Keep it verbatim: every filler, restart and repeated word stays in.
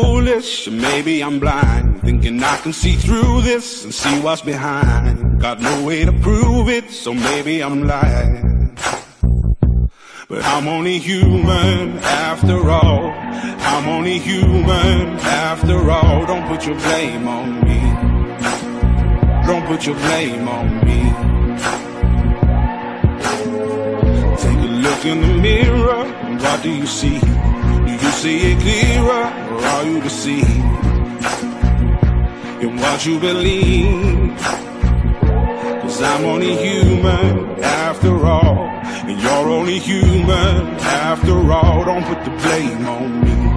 foolish, and maybe I'm blind, thinking I can see through this and see what's behind. Got no way to prove it, so maybe I'm lying. But I'm only human after all. I'm only human after all. Don't put your blame on me. Don't put your blame on me. Look in the mirror, and what do you see? Do you see it clearer, or are you deceived in what you believe? Cause I'm only human after all, and you're only human after all. Don't put the blame on me.